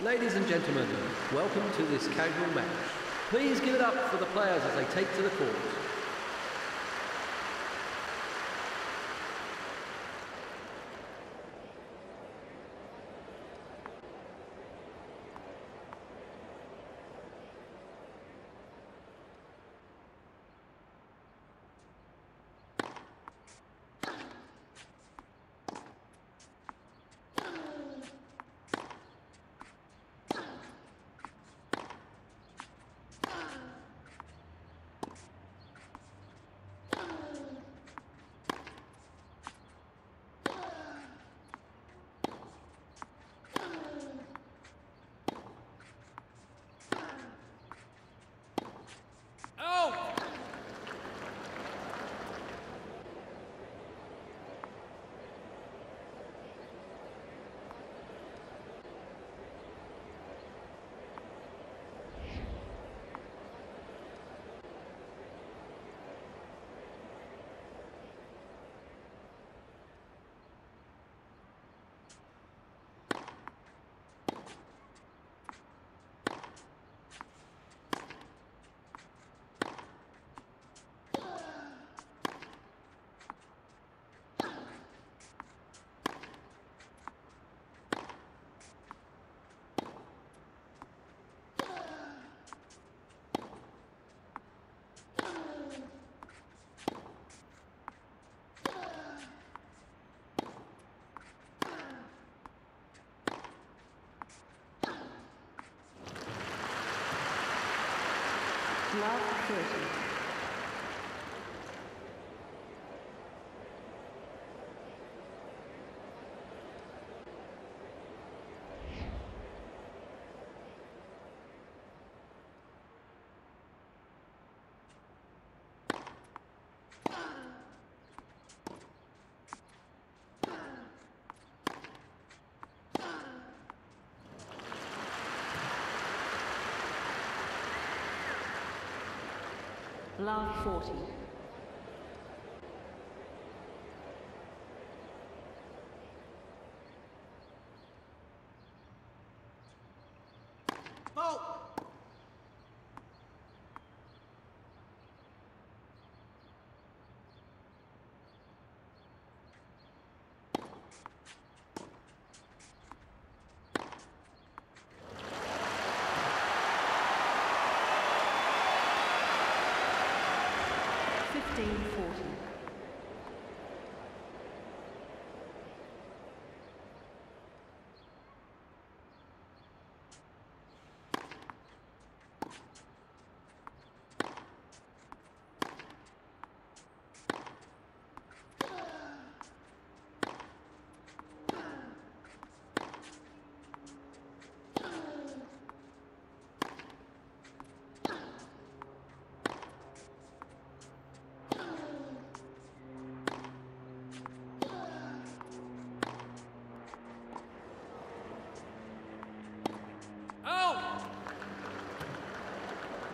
Ladies and gentlemen, welcome to this casual match. Please give it up for the players as they take to the court. Love 30. Love 40. Oh!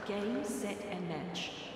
Game, set, and match.